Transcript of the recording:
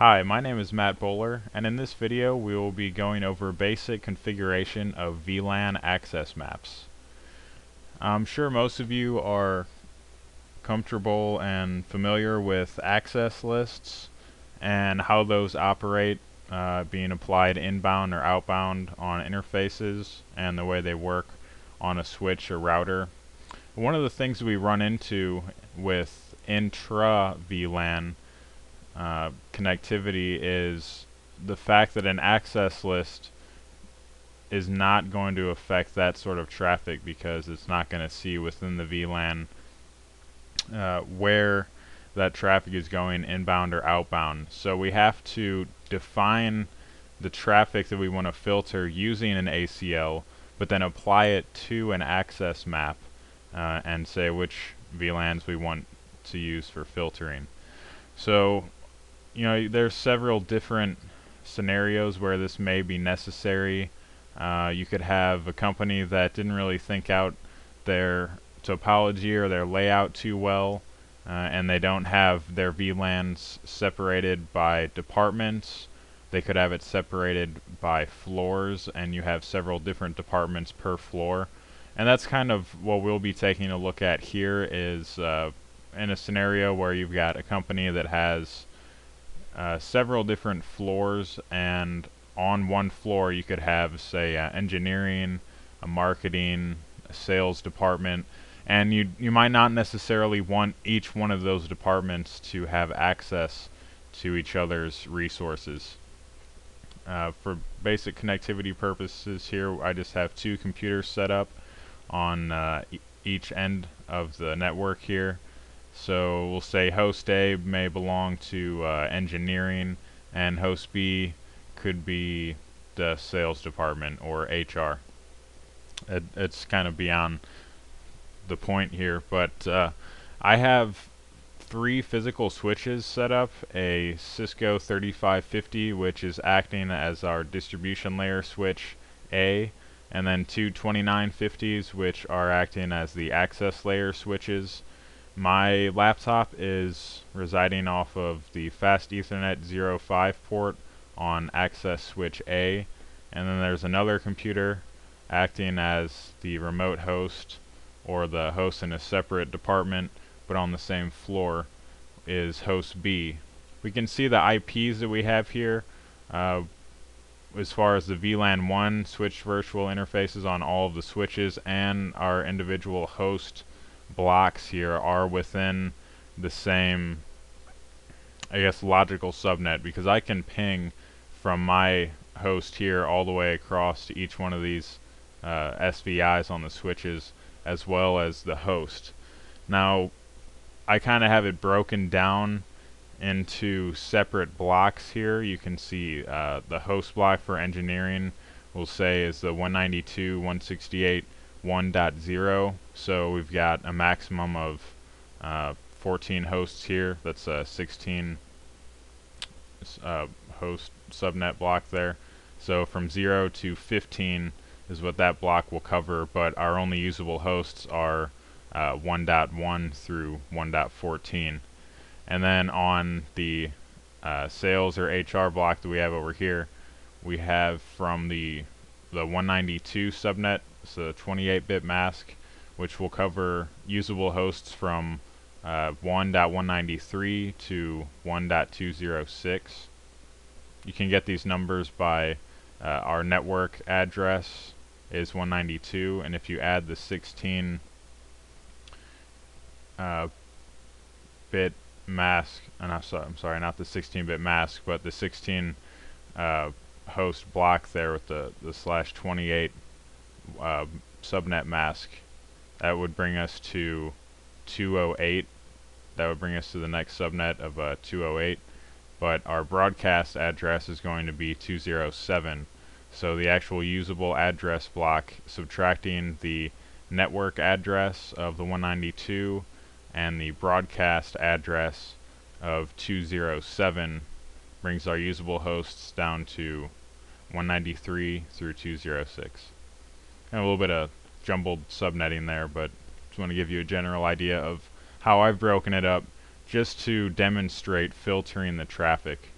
Hi, my name is Matt Bowler, and in this video we will be going over basic configuration of VLAN access maps. I'm sure most of you are comfortable and familiar with access lists and how those operate, being applied inbound or outbound on interfaces and the way they work on a switch or router. One of the things we run into with intra-VLAN connectivity is the fact that an access list is not going to affect that sort of traffic because it's not going to see within the VLAN where that traffic is going inbound or outbound. So we have to define the traffic that we want to filter using an ACL, but then apply it to an access map and say which VLANs we want to use for filtering. So, you know, there's several different scenarios where this may be necessary. You could have a company that didn't really think out their topology or their layout too well, and they don't have their VLANs separated by departments. They could have it separated by floors, and you have several different departments per floor. And that's kind of what we'll be taking a look at here is in a scenario where you've got a company that has several different floors, and on one floor you could have, say, engineering, a marketing, a sales department, and you might not necessarily want each one of those departments to have access to each other's resources. For basic connectivity purposes here, I just have two computers set up on each end of the network here. So we'll say host A may belong to engineering, and host B could be the sales department or HR. It's kind of beyond the point here, but I have three physical switches set up, a Cisco 3550, which is acting as our distribution layer switch A, and then two 2950s, which are acting as the access layer switches. My laptop is residing off of the Fast Ethernet 05 port on access switch A, and then there's another computer acting as the remote host, or the host in a separate department but on the same floor, is host B. We can see the IPs that we have here as far as the VLAN 1 switch virtual interfaces on all of the switches, and our individual host blocks here are within the same, I guess, logical subnet, because I can ping from my host here all the way across to each one of these SVIs on the switches, as well as the host. Now I kinda have it broken down into separate blocks here. You can see the host block for engineering, we'll say, is the 192.168.1.0, so we've got a maximum of 14 hosts here. That's a 16 host subnet block there. So from 0 to 15 is what that block will cover, but our only usable hosts are 1.1 through 1.14. And then on the sales or HR block that we have over here, we have from the 192 subnet, so 28-bit mask, which will cover usable hosts from 1.193 to 1.206. You can get these numbers by our network address is 192, and if you add the 16-bit mask, and I'm sorry, not the 16-bit mask, but the 16 host block there with the slash 28 subnet mask, that would bring us to 208. That would bring us to the next subnet of 208, but our broadcast address is going to be 207. So the actual usable address block, subtracting the network address of the 192 and the broadcast address of 207, brings our usable hosts down to 193 through 206. And a little bit of jumbled subnetting there, but just want to give you a general idea of how I've broken it up just to demonstrate filtering the traffic.